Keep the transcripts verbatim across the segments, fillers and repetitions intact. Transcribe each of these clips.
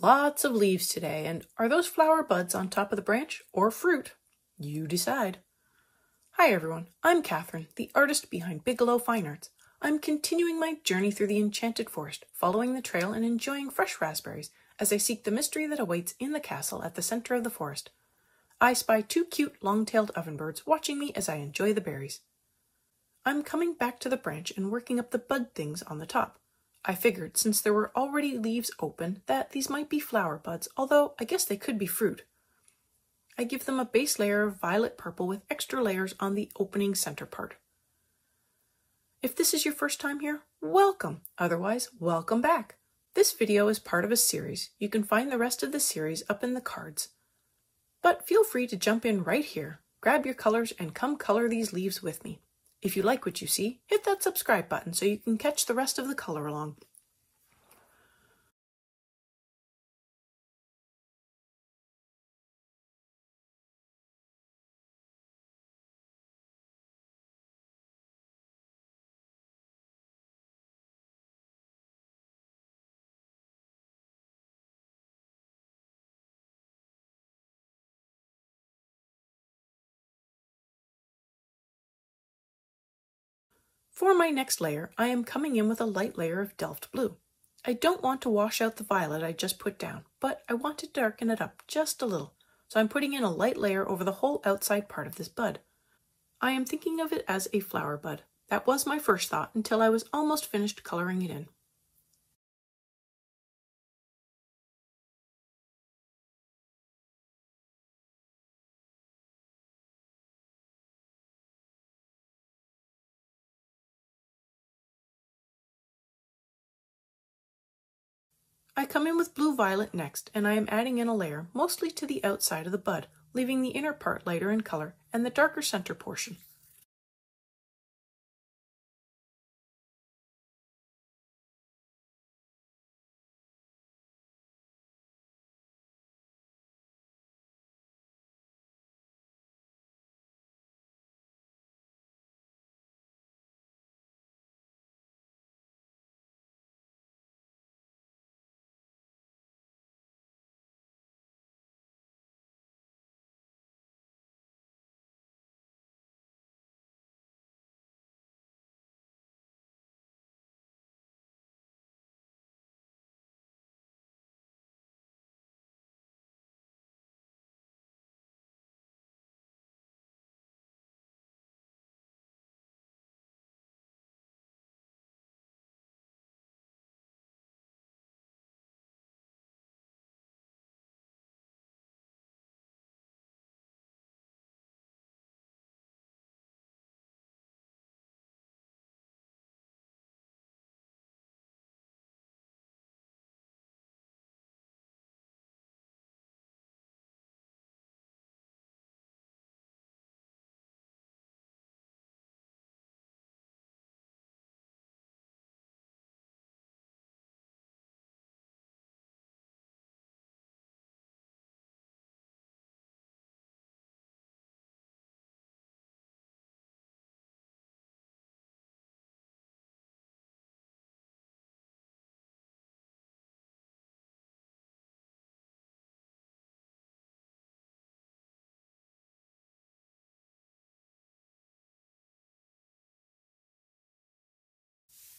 Lots of leaves today, and are those flower buds on top of the branch or fruit? You decide. Hi everyone, I'm Catherine, the artist behind Bigelow Fine Arts. I'm continuing my journey through the Enchanted Forest, following the trail and enjoying fresh raspberries as I seek the mystery that awaits in the castle at the center of the forest. I spy two cute long-tailed ovenbirds watching me as I enjoy the berries. I'm coming back to the branch and working up the bud things on the top. I figured since there were already leaves open that these might be flower buds, although I guess they could be fruit. I give them a base layer of violet purple with extra layers on the opening center part. If this is your first time here, welcome! Otherwise, welcome back! This video is part of a series. You can find the rest of the series up in the cards. But feel free to jump in right here, grab your colors, and come color these leaves with me. If you like what you see, hit that subscribe button so you can catch the rest of the color along. For my next layer, I am coming in with a light layer of Delft Blue. I don't want to wash out the violet I just put down, but I want to darken it up just a little, so I'm putting in a light layer over the whole outside part of this bud. I am thinking of it as a flower bud. That was my first thought until I was almost finished coloring it in. I come in with blue violet next, and I am adding in a layer, mostly to the outside of the bud, leaving the inner part lighter in color and the darker center portion.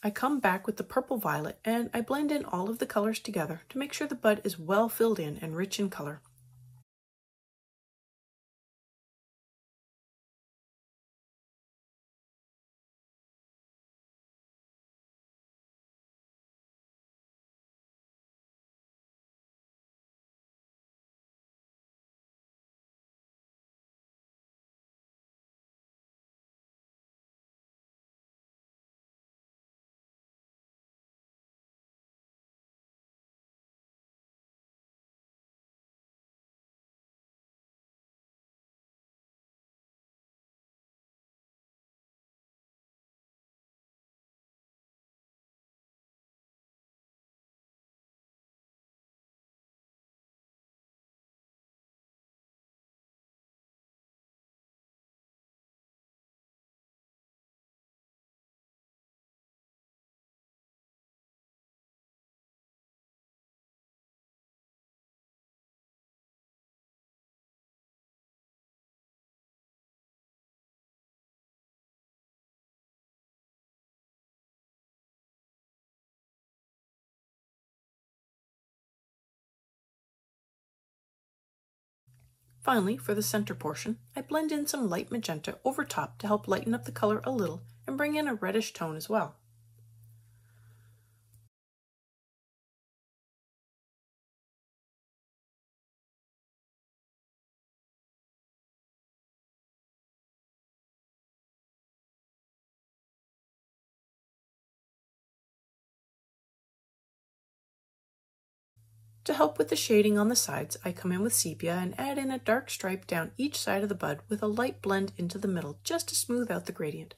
I come back with the purple violet and I blend in all of the colors together to make sure the bud is well filled in and rich in color. Finally, for the center portion, I blend in some light magenta over top to help lighten up the color a little and bring in a reddish tone as well. To help with the shading on the sides, I come in with sepia and add in a dark stripe down each side of the bud with a light blend into the middle just to smooth out the gradient.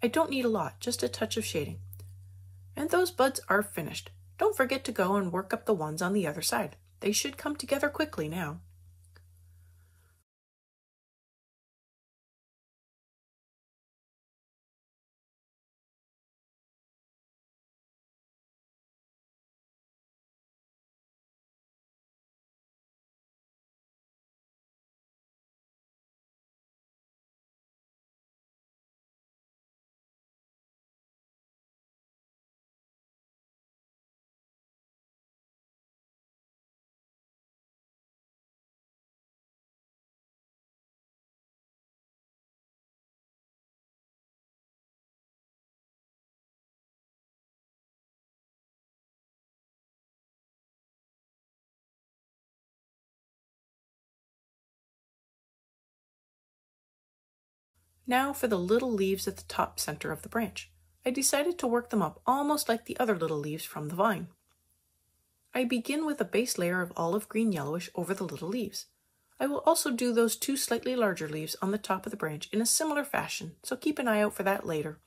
I don't need a lot, just a touch of shading. And those buds are finished. Don't forget to go and work up the ones on the other side. They should come together quickly now. Now for the little leaves at the top center of the branch. I decided to work them up almost like the other little leaves from the vine. I begin with a base layer of olive green yellowish over the little leaves. I will also do those two slightly larger leaves on the top of the branch in a similar fashion, so keep an eye out for that later.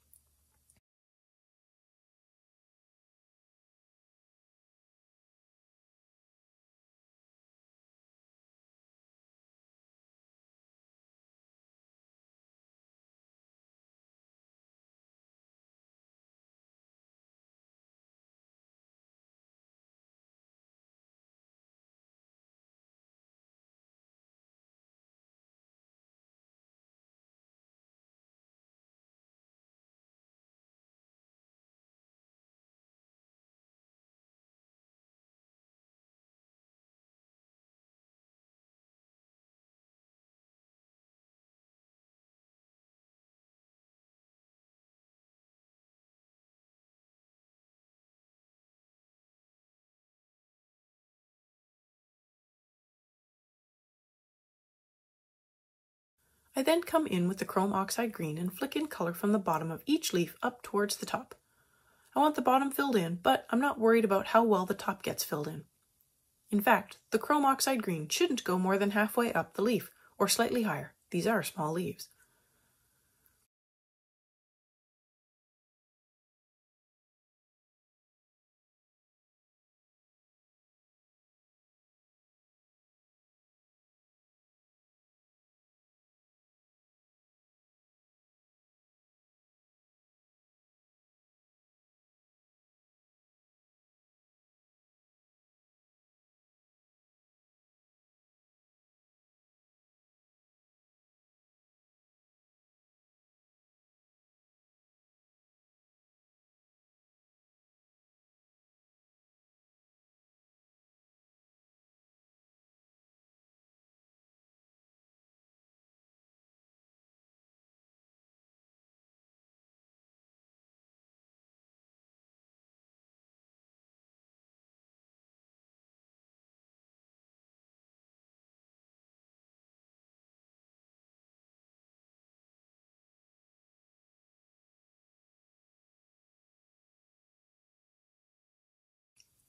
I then come in with the chrome oxide green and flick in color from the bottom of each leaf up towards the top. I want the bottom filled in, but I'm not worried about how well the top gets filled in. In fact, the chrome oxide green shouldn't go more than halfway up the leaf, or slightly higher. These are small leaves.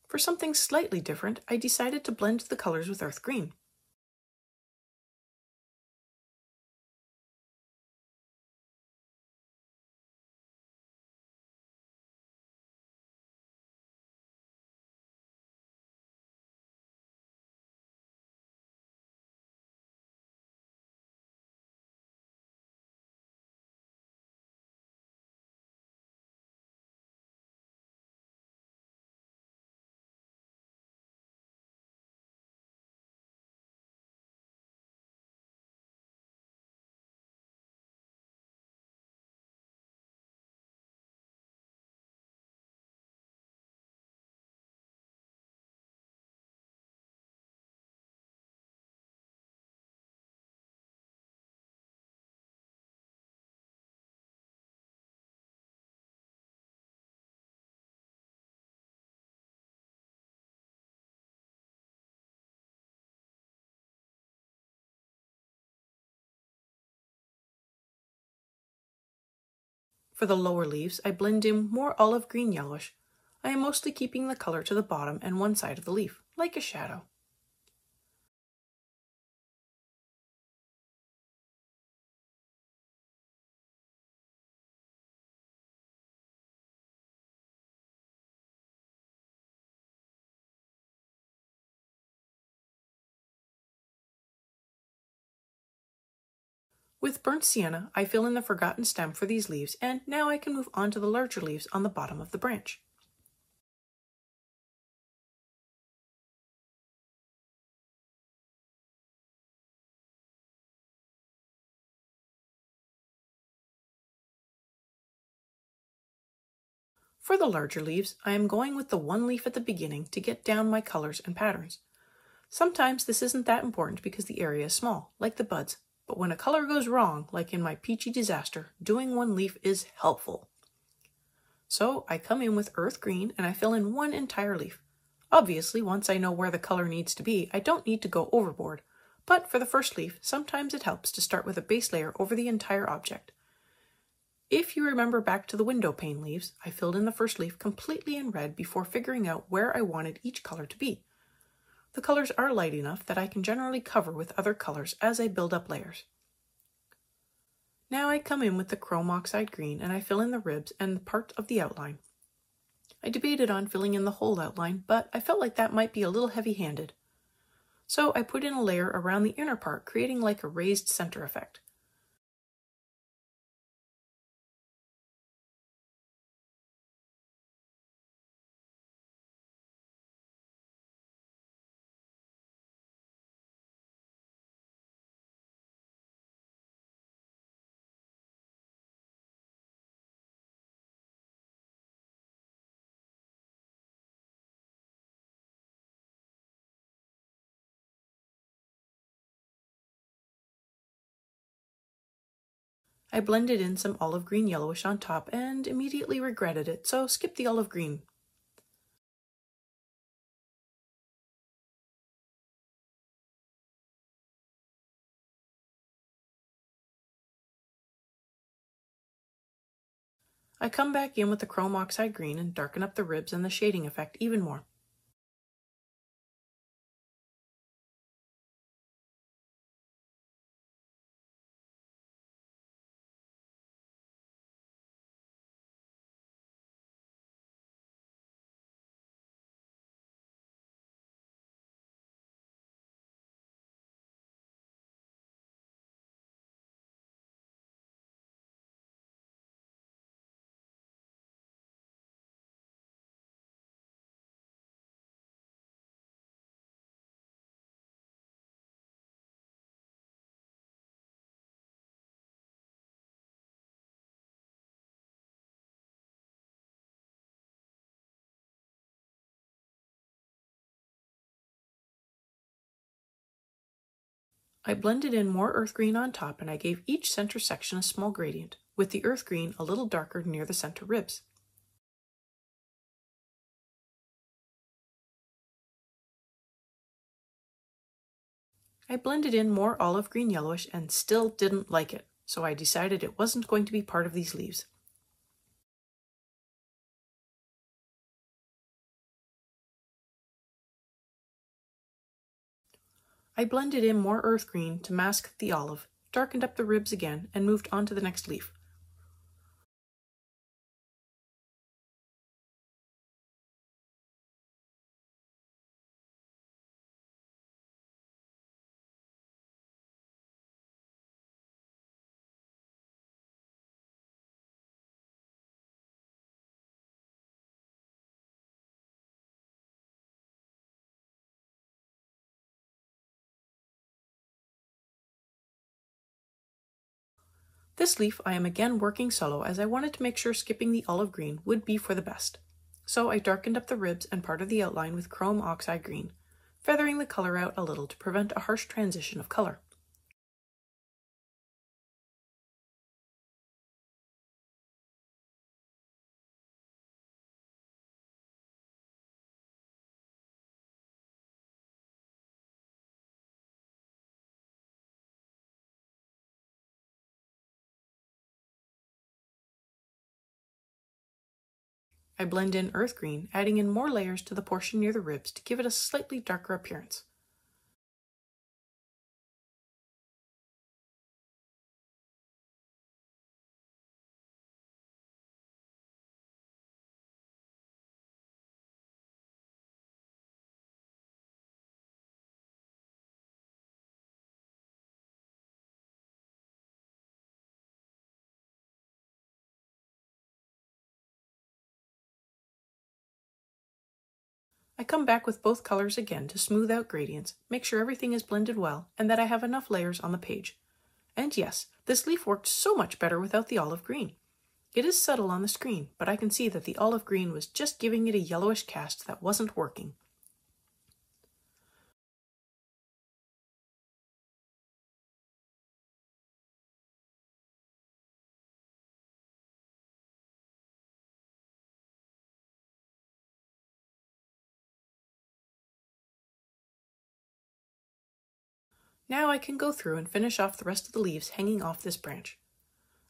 For something slightly different, I decided to blend the colors with earth green. For the lower leaves, I blend in more olive green yellowish. I am mostly keeping the color to the bottom and one side of the leaf, like a shadow. With burnt sienna, I fill in the forgotten stem for these leaves, and now I can move on to the larger leaves on the bottom of the branch. For the larger leaves, I am going with the one leaf at the beginning to get down my colors and patterns. Sometimes this isn't that important because the area is small, like the buds. But when a color goes wrong, like in my peachy disaster, doing one leaf is helpful. So I come in with earth green and I fill in one entire leaf. Obviously, once I know where the color needs to be, I don't need to go overboard. But for the first leaf, sometimes it helps to start with a base layer over the entire object. If you remember back to the window pane leaves, I filled in the first leaf completely in red before figuring out where I wanted each color to be. The colors are light enough that I can generally cover with other colors as I build up layers. Now I come in with the chrome oxide green and I fill in the ribs and the part of the outline. I debated on filling in the whole outline, but I felt like that might be a little heavy-handed. So I put in a layer around the inner part, creating like a raised center effect. I blended in some olive green yellowish on top and immediately regretted it, so skip the olive green. I come back in with the chrome oxide green and darken up the ribs and the shading effect even more. I blended in more earth green on top and I gave each center section a small gradient, with the earth green a little darker near the center ribs. I blended in more olive green yellowish and still didn't like it, so I decided it wasn't going to be part of these leaves. I blended in more earth green to mask the olive, darkened up the ribs again, and moved on to the next leaf. This leaf I am again working solo as I wanted to make sure skipping the olive green would be for the best. So I darkened up the ribs and part of the outline with chrome oxide green, feathering the color out a little to prevent a harsh transition of color. I blend in earth green, adding in more layers to the portion near the ribs to give it a slightly darker appearance. I come back with both colors again to smooth out gradients, make sure everything is blended well, and that I have enough layers on the page. And yes, this leaf worked so much better without the olive green. It is subtle on the screen, but I can see that the olive green was just giving it a yellowish cast that wasn't working. Now I can go through and finish off the rest of the leaves hanging off this branch.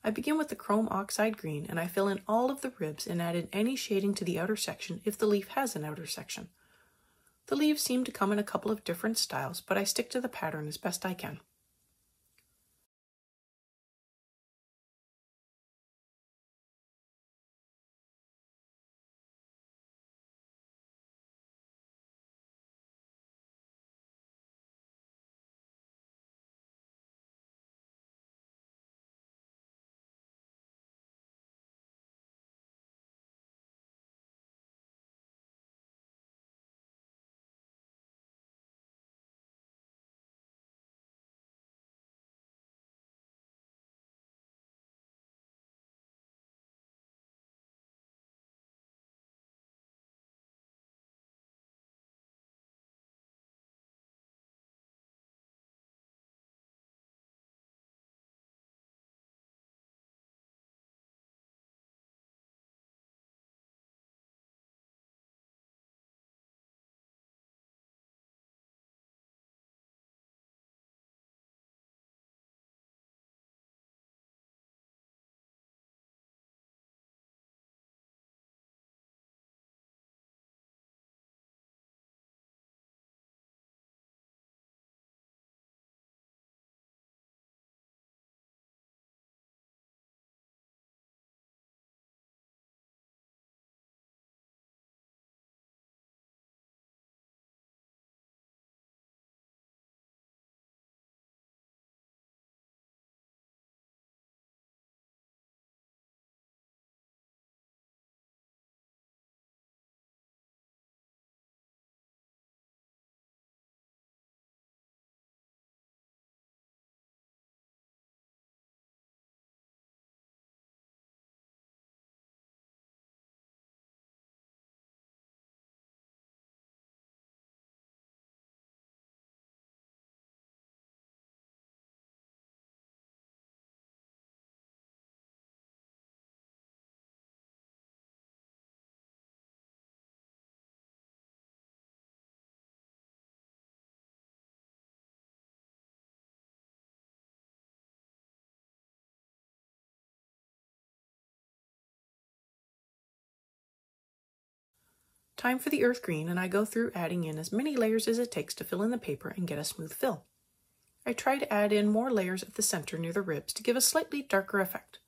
I begin with the chrome oxide green and I fill in all of the ribs and add in any shading to the outer section if the leaf has an outer section. The leaves seem to come in a couple of different styles, but I stick to the pattern as best I can. Time for the earth green, and I go through adding in as many layers as it takes to fill in the paper and get a smooth fill. I try to add in more layers at the center near the ribs to give a slightly darker effect.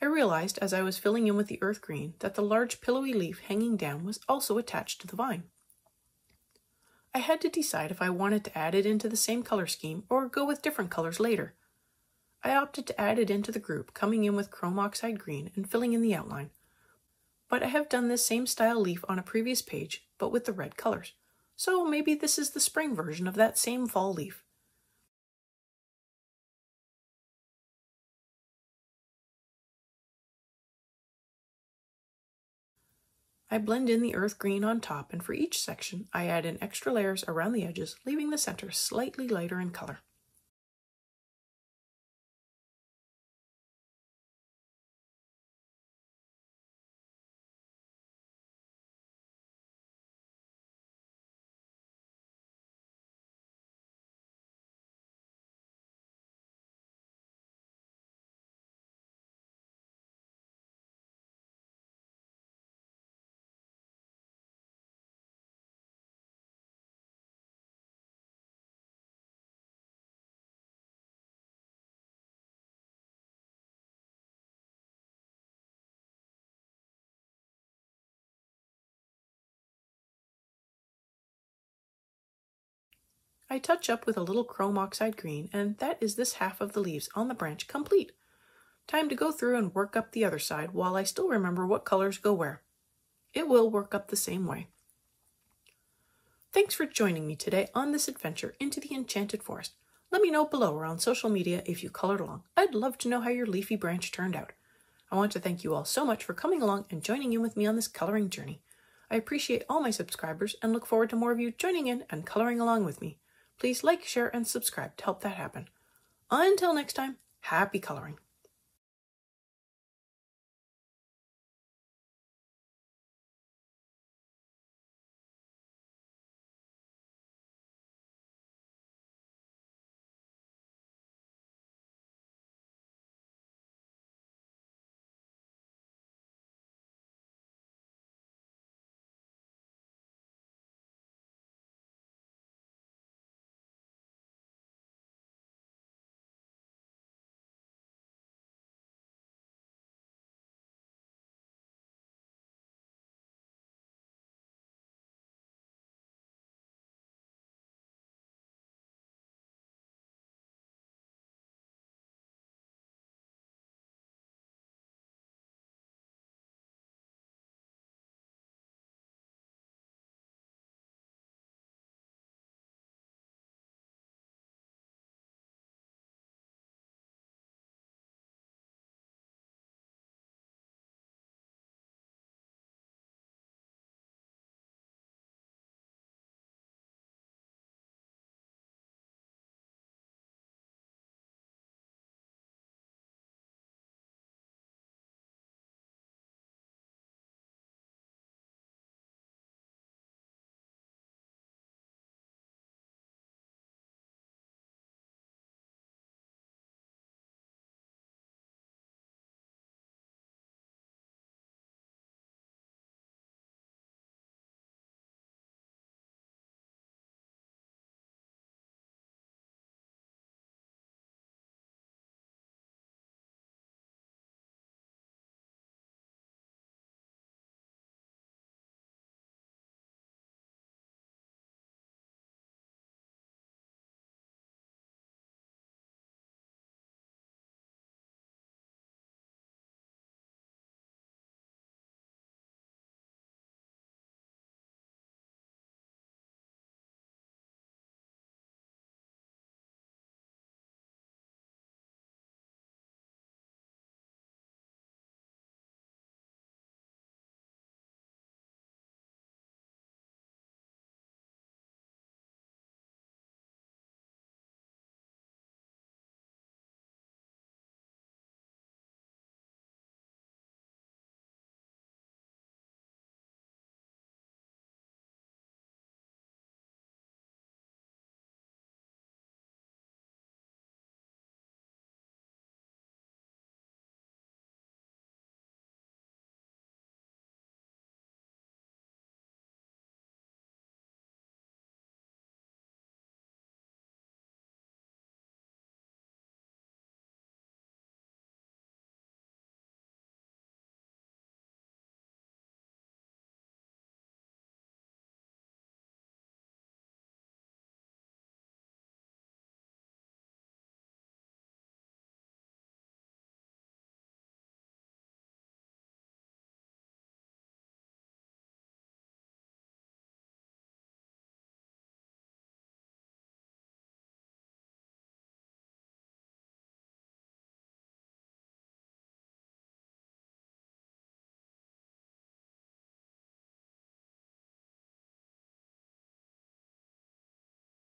I realized as I was filling in with the earth green that the large pillowy leaf hanging down was also attached to the vine. I had to decide if I wanted to add it into the same color scheme or go with different colors later. I opted to add it into the group, coming in with chrome oxide green and filling in the outline. But I have done this same style leaf on a previous page, but with the red colors. So maybe this is the spring version of that same fall leaf. I blend in the earth green on top, and for each section, I add in extra layers around the edges, leaving the center slightly lighter in color. I touch up with a little chrome oxide green, and that is this half of the leaves on the branch complete. Time to go through and work up the other side while I still remember what colors go where. It will work up the same way. Thanks for joining me today on this adventure into the Enchanted Forest. Let me know below or on social media if you colored along. I'd love to know how your leafy branch turned out. I want to thank you all so much for coming along and joining in with me on this coloring journey. I appreciate all my subscribers and look forward to more of you joining in and coloring along with me. Please like, share, and subscribe to help that happen. Until next time, happy coloring!